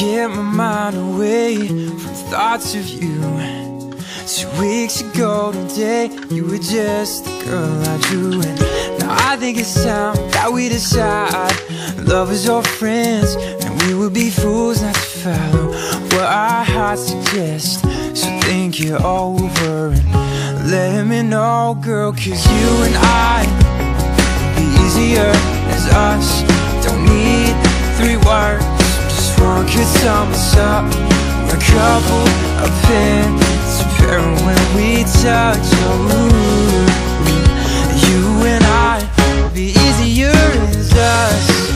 Get my mind away from thoughts of you. 2 weeks ago today, you were just the girl I drew. And now I think it's time that we decide, lovers or friends, and we would be fools not to follow what our hearts suggest. So think it over and let me know, girl, 'cause you and I would be easier as us. Don't need 3 words, one could sum us up. We're a couple of pins to pair when we touch. Oh, you and I, the easier is us.